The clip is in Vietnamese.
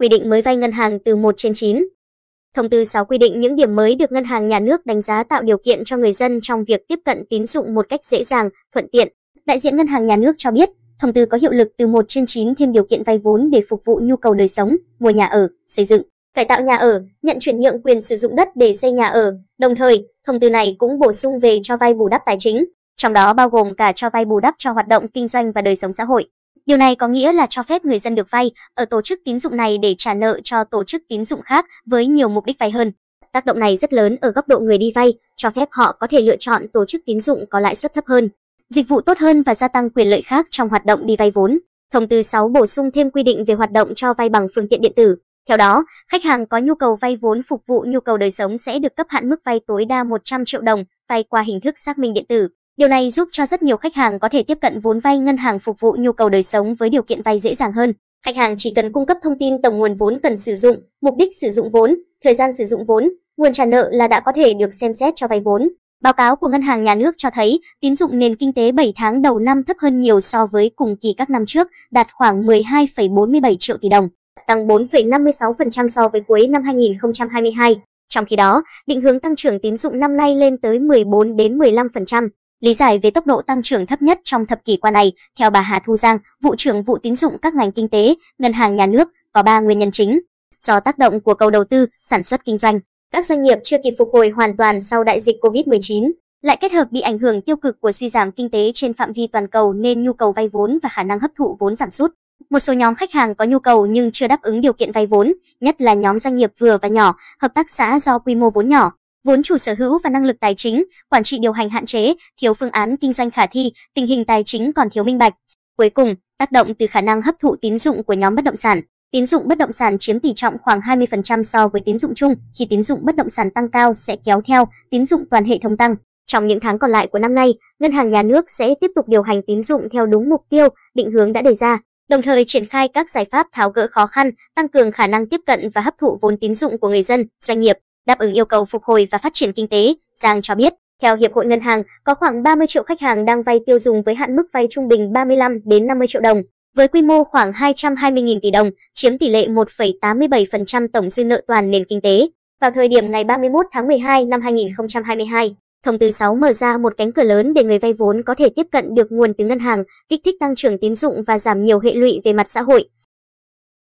quy định mới vay ngân hàng từ 1/9. Thông tư 6 quy định những điểm mới được Ngân hàng Nhà nước đánh giá tạo điều kiện cho người dân trong việc tiếp cận tín dụng một cách dễ dàng, thuận tiện. Đại diện Ngân hàng Nhà nước cho biết, thông tư có hiệu lực từ 1/9 thêm điều kiện vay vốn để phục vụ nhu cầu đời sống, mua nhà ở, xây dựng, cải tạo nhà ở, nhận chuyển nhượng quyền sử dụng đất để xây nhà ở. Đồng thời, thông tư này cũng bổ sung về cho vay bù đắp tài chính, trong đó bao gồm cả cho vay bù đắp cho hoạt động kinh doanh và đời sống xã hội. Điều này có nghĩa là cho phép người dân được vay ở tổ chức tín dụng này để trả nợ cho tổ chức tín dụng khác với nhiều mục đích vay hơn. Tác động này rất lớn ở góc độ người đi vay, cho phép họ có thể lựa chọn tổ chức tín dụng có lãi suất thấp hơn, dịch vụ tốt hơn và gia tăng quyền lợi khác trong hoạt động đi vay vốn. Thông tư 6 bổ sung thêm quy định về hoạt động cho vay bằng phương tiện điện tử. Theo đó, khách hàng có nhu cầu vay vốn phục vụ nhu cầu đời sống sẽ được cấp hạn mức vay tối đa 100 triệu đồng, vay qua hình thức xác minh điện tử. Điều này giúp cho rất nhiều khách hàng có thể tiếp cận vốn vay ngân hàng phục vụ nhu cầu đời sống với điều kiện vay dễ dàng hơn. Khách hàng chỉ cần cung cấp thông tin tổng nguồn vốn cần sử dụng, mục đích sử dụng vốn, thời gian sử dụng vốn, nguồn trả nợ là đã có thể được xem xét cho vay vốn. Báo cáo của Ngân hàng Nhà nước cho thấy, tín dụng nền kinh tế 7 tháng đầu năm thấp hơn nhiều so với cùng kỳ các năm trước, đạt khoảng 12,47 triệu tỷ đồng, tăng 4,56% so với cuối năm 2022. Trong khi đó, định hướng tăng trưởng tín dụng năm nay lên tới 14-15%. Lý giải về tốc độ tăng trưởng thấp nhất trong thập kỷ qua này, theo bà Hà Thu Giang, vụ trưởng vụ tín dụng các ngành kinh tế, Ngân hàng Nhà nước, có 3 nguyên nhân chính. Do tác động của cầu đầu tư, sản xuất kinh doanh, các doanh nghiệp chưa kịp phục hồi hoàn toàn sau đại dịch Covid-19, lại kết hợp bị ảnh hưởng tiêu cực của suy giảm kinh tế trên phạm vi toàn cầu nên nhu cầu vay vốn và khả năng hấp thụ vốn giảm sút. Một số nhóm khách hàng có nhu cầu nhưng chưa đáp ứng điều kiện vay vốn, nhất là nhóm doanh nghiệp vừa và nhỏ, hợp tác xã do quy mô vốn nhỏ, vốn chủ sở hữu và năng lực tài chính, quản trị điều hành hạn chế, thiếu phương án kinh doanh khả thi, tình hình tài chính còn thiếu minh bạch. Cuối cùng, tác động từ khả năng hấp thụ tín dụng của nhóm bất động sản. Tín dụng bất động sản chiếm tỷ trọng khoảng 20% so với tín dụng chung, khi tín dụng bất động sản tăng cao sẽ kéo theo tín dụng toàn hệ thống tăng. Trong những tháng còn lại của năm nay, Ngân hàng Nhà nước sẽ tiếp tục điều hành tín dụng theo đúng mục tiêu, định hướng đã đề ra, đồng thời triển khai các giải pháp tháo gỡ khó khăn, tăng cường khả năng tiếp cận và hấp thụ vốn tín dụng của người dân, doanh nghiệp, đáp ứng yêu cầu phục hồi và phát triển kinh tế. Giang cho biết, theo Hiệp hội Ngân hàng, có khoảng 30 triệu khách hàng đang vay tiêu dùng với hạn mức vay trung bình 35-50 triệu đồng, với quy mô khoảng 220.000 tỷ đồng, chiếm tỷ lệ 1,87% tổng dư nợ toàn nền kinh tế. Vào thời điểm ngày 31 tháng 12 năm 2022, thông tư 6 mở ra một cánh cửa lớn để người vay vốn có thể tiếp cận được nguồn từ ngân hàng, kích thích tăng trưởng tín dụng và giảm nhiều hệ lụy về mặt xã hội.